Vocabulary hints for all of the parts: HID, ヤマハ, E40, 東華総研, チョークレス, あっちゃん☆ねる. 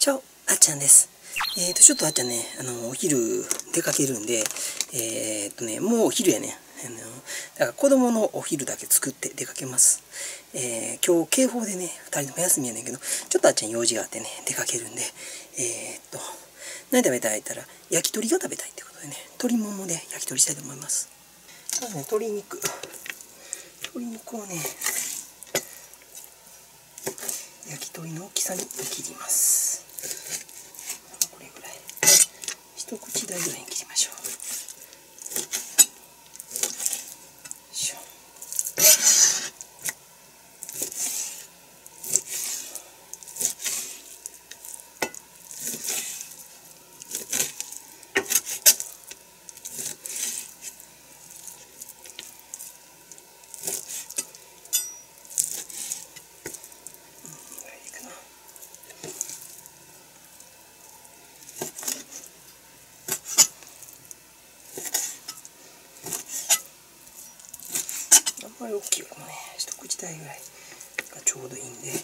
チャオ、あっちゃんです。ちょっとあっちゃんね、お昼出かけるんで、もうお昼やね。だから子供のお昼だけ作って出かけます。今日、警報でね、2人とも休みやねんけど、ちょっとあっちゃん用事があってね、出かけるんで、何食べたいって言ったら、焼き鳥が食べたいってことでね、鶏ももで焼き鳥したいと思います。まずね、鶏肉をね、焼き鳥の大きさに切ります。これぐらい、一口大ぐらいに切りましょう。あれ大きいよりもね、一口大ぐらいがちょうどいいんで、よい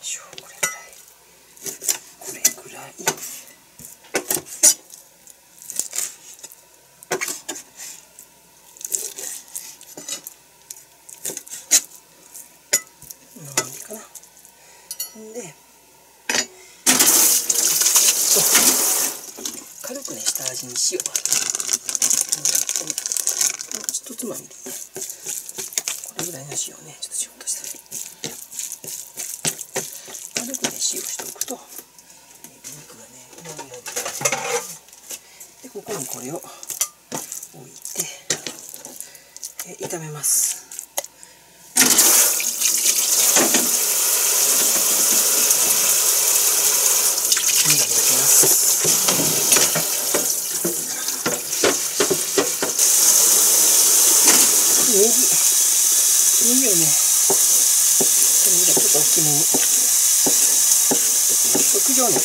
しょ、これぐらいなんでかな。んで軽くね、下味に塩、一つまみでね、これぐらいの塩をね、ちょっとしようとしたら軽くね、塩をしておくと肉がね、うまみが出てきます。で、ここにこれを置いて炒めます。ネギをね、ちょっと大きめに、特上ネギ、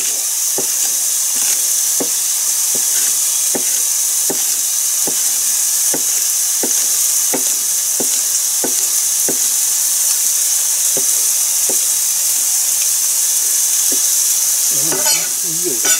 ネギを入れます。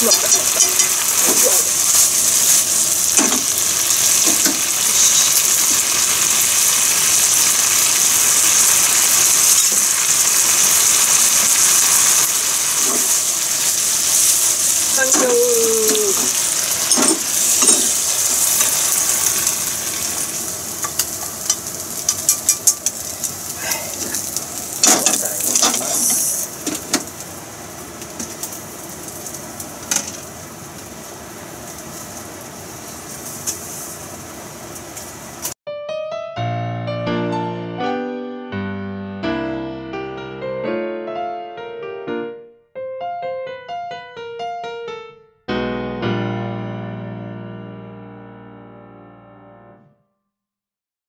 No.